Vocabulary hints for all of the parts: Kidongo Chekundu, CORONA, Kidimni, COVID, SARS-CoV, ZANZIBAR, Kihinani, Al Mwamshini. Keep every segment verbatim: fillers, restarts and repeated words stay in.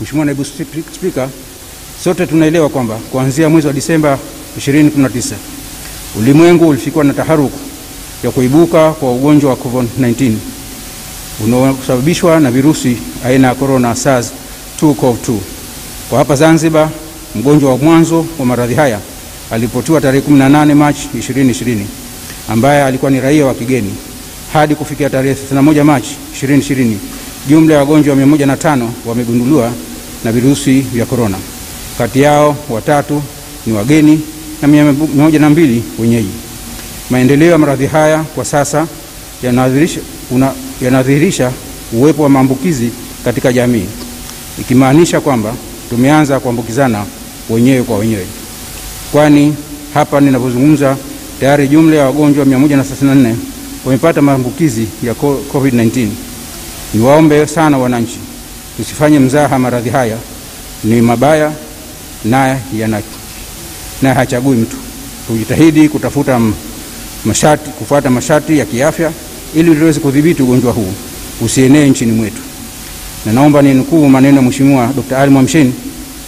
Mheshimiwa Naibu Spika, sote tunaelewa kwamba kuanzia mwezi wa Disemba ishirini kumi na tisa ulimwengu ulifikiwa na taharuku ya kuibuka kwa ugonjwa wa COVID nineteen unaosababishwa na virusi aina ya corona SARS-CoV two. Kwa hapa Zanzibar, mgonjwa wa mwanzo wa maradhi haya alipotiwa tarehe kumi na nane Machi ishirini ishirini, ambaye alikuwa ni raia wa kigeni. Hadi kufikia tarehe thelathini na moja Machi ishirini ishirini, jumla ya wagonjwa mia moja na tano wamegunduliwa na virusi vya corona. Kati yao watatu ni wageni na mia moja na mbili wenyeji. Maendeleo ya maradhi haya kwa sasa yanadhihirisha yanadhihirisha uwepo wa maambukizi katika jamii, ikimaanisha kwamba tumeanza kuambukizana wenyewe kwa wenyewe, kwani hapa ninapozungumza tayari jumla ya wagonjwa mia moja na thelathini na nne wamepata maambukizi ya COVID nineteen. Niwaombe sana wananchi, tusifanye mzaha. Maradhi haya ni mabaya na yana na hachagui mtu. Tujitahidi kutafuta masharti kufuata masharti ya kiafya ili tuweze kudhibiti ugonjwa huu usienee nchini mwetu. Na naomba ninukuu maneno ya Mheshimiwa Daktari Al Mwamshini,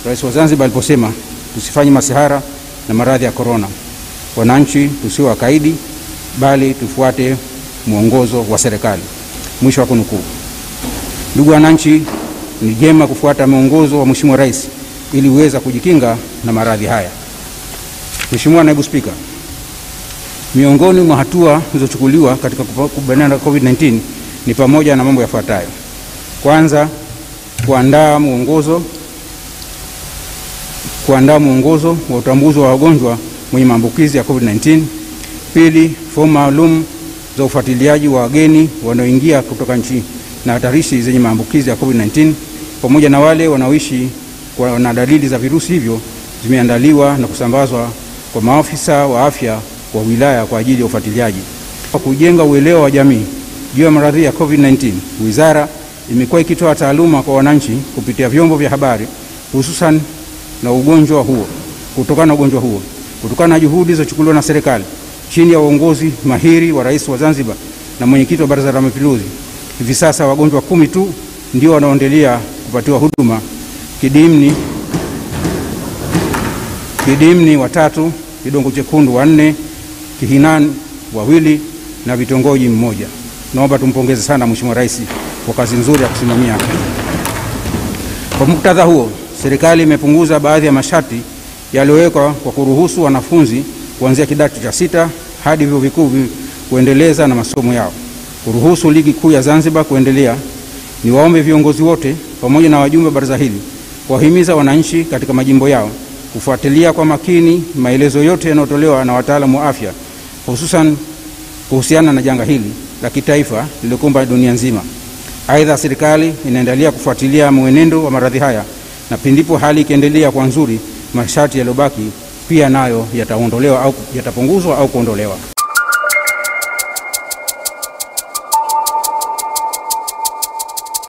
Rais wa Zanzibar, aliposema tusifanye masihara na maradhi ya corona. Wananchi tusiwe wakaidi, bali tufuate mwongozo wa serikali. Mwisho wa kunukuu. Ndugu wananchi, ni jema kufuata mwongozo wa Mheshimiwa Rais ili uweza kujikinga na maradhi haya. Mheshimiwa Naibu Spika, miongoni mwa hatua zilizochukuliwa katika kupambana na COVID nineteen ni pamoja na mambo yafuatayo. Kwanza, kuandaa mwongozo kuandaa mwongozo wa utambuzi wa wagonjwa mwenye maambukizi ya COVID nineteen. Pili, fomu maalum za ufuatiliaji wa wageni wanaoingia kutoka nchi na hatarishi zenye maambukizi ya COVID nineteen pamoja na wale wanaoishi kwa na dalili za virusi hivyo zimeandaliwa na kusambazwa kwa maafisa wa afya wa wilaya kwa ajili ya ufuatiliaji. Kwa kujenga uelewa wa jamii juu ya maradhi ya COVID nineteen, wizara imekuwa ikitoa taaluma kwa wananchi kupitia vyombo vya habari hususan na ugonjwa huo. Kutokana na ugonjwa huo, kutokana na juhudi zilizochukuliwa na serikali chini ya uongozi mahiri wa Rais wa Zanzibar na mwenyekiti wa Baraza la Mapinduzi, hivi sasa wagonjwa kumi tu ndio wanaoendelea kupatiwa huduma, kidimni kidimni watatu, Kidongo Chekundu wanne, Kihinani wawili na Vitongoji mmoja. Naomba tumpongeze sana Mheshimiwa Rais kwa kazi nzuri ya kusimamia. Kwa muktadha huo, serikali imepunguza baadhi ya masharti yaliyowekwa kwa kuruhusu wanafunzi kuanzia kidato cha sita hadi vyuo vikuu kuendeleza na masomo yao, kuruhusu ligi kuu ya Zanzibar kuendelea. Niwaombe viongozi wote pamoja na wajumbe wa baraza hili kuwahimiza wananchi katika majimbo yao kufuatilia kwa makini maelezo yote yanayotolewa na wataalamu wa afya hususan kuhusiana na janga hili la kitaifa lilokumba dunia nzima. Aidha, serikali inaendelea kufuatilia mwenendo wa maradhi haya, na pindipo hali ikiendelea kwa nzuri, masharti yaliyobaki pia nayo yataondolewa au yatapunguzwa au kuondolewa.